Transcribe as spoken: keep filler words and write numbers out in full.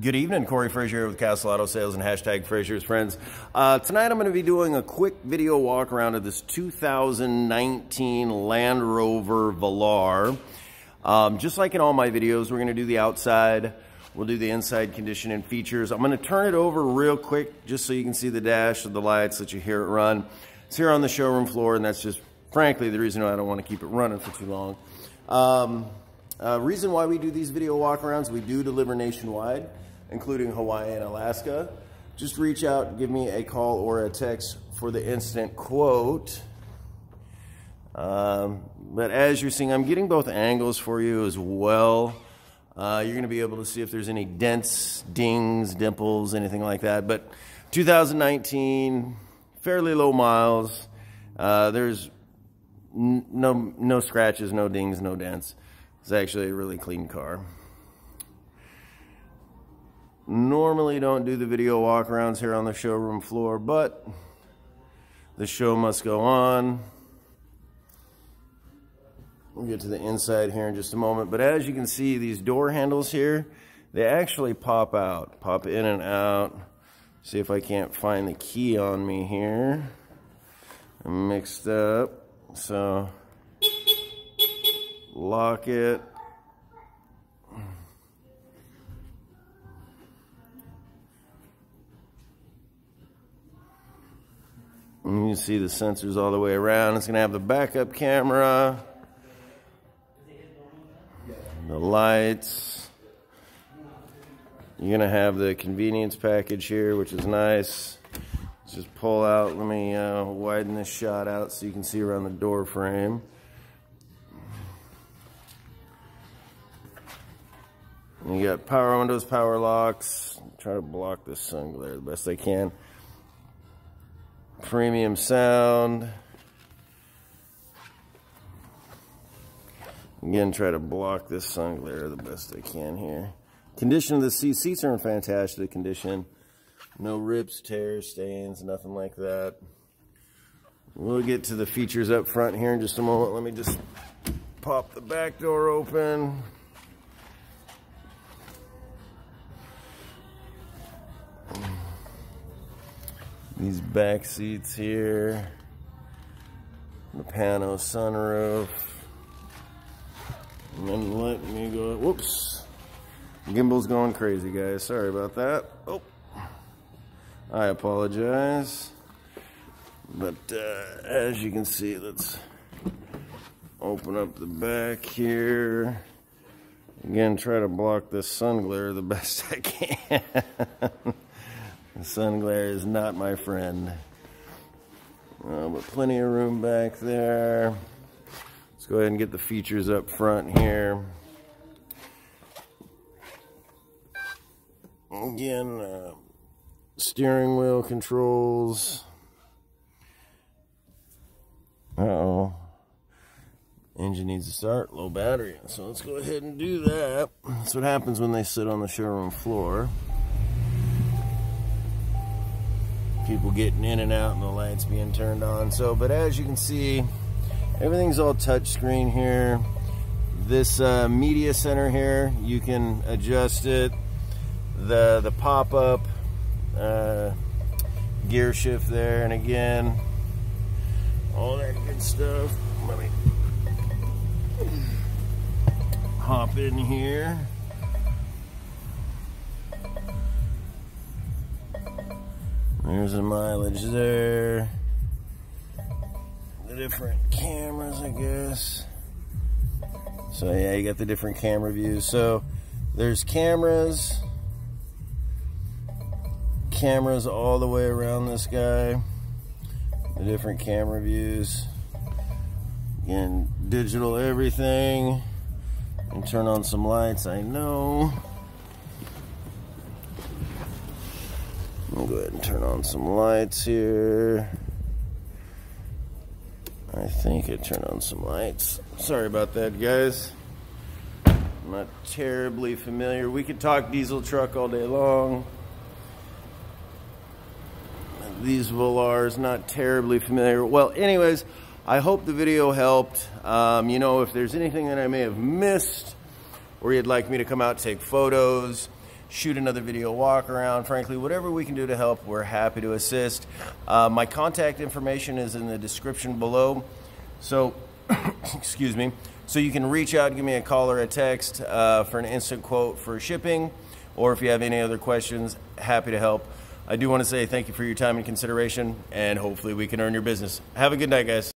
Good evening, Corey Frazier with Castle Auto Sales and hashtag Frazier's Friends. Uh, tonight I'm going to be doing a quick video walk around of this two thousand nineteen Land Rover Velar. Um, just like in all my videos, we're going to do the outside, we'll do the inside condition and features. I'm going to turn it over real quick just so you can see the dash of the lights, let you hear it run. It's here on the showroom floor, and that's just frankly the reason why I don't want to keep it running for too long. Um, Uh, reason why we do these video walkarounds, we do deliver nationwide, including Hawaii and Alaska. Just reach out, give me a call or a text for the instant quote. Um, but as you're seeing, I'm getting both angles for you as well. Uh, you're going to be able to see if there's any dents, dings, dimples, anything like that. But two thousand nineteen, fairly low miles. Uh, there's n no, no scratches, no dings, no dents. It's actually a really clean car. Normally don't do the video walkarounds here on the showroom floor, but the show must go on. We'll get to the inside here in just a moment. But as you can see, these door handles here, they actually pop out, pop in and out. See if I can't find the key on me here. I'm mixed up, so... Lock it. And you can see the sensors all the way around. It's going to have the backup camera, the lights. You're going to have the convenience package here, which is nice. Let's just pull out. Let me uh, widen this shot out so you can see around the door frame. You got power windows, power locks. Try to block this sun glare the best I can. Premium sound. Again, try to block this sun glare the best I can here. Condition of the seats. Seats are in fantastic condition. No rips, tears, stains, nothing like that. We'll get to the features up front here in just a moment. Let me just pop the back door open. These back seats here, the pano sunroof, and then let me go, whoops, gimbal's going crazy, guys, sorry about that, oh, I apologize, but uh, as you can see, let's open up the back here, again, try to block this sun glare the best I can. The sun glare is not my friend. Uh, but plenty of room back there. Let's go ahead and get the features up front here. Again, uh, steering wheel controls. Uh-oh. Engine needs to start, low battery. So let's go ahead and do that. That's what happens when they sit on the showroom floor. People getting in and out and the lights being turned on. So, but as you can see, everything's all touch screen here. This uh, media center here, you can adjust it. The, the pop-up uh, gear shift there, and again, all that good stuff. Let me hop in here. There's the mileage there. The different cameras, I guess. So yeah, you got the different camera views. So there's cameras. Cameras all the way around this guy. The different camera views. Again, digital everything. And turn on some lights, I know. I'll go ahead and turn on some lights here. I think I turned on some lights. Sorry about that, guys. I'm not terribly familiar. We could talk diesel truck all day long. These Velars, not terribly familiar. Well, anyways, I hope the video helped. Um, you know, if there's anything that I may have missed or you'd like me to come out and take photos, shoot another video walk around, frankly, whatever we can do to help, we're happy to assist. Uh, my contact information is in the description below. So, excuse me. So you can reach out, give me a call or a text uh, for an instant quote for shipping, or if you have any other questions, happy to help. I do want to say thank you for your time and consideration, and hopefully we can earn your business. Have a good night, guys.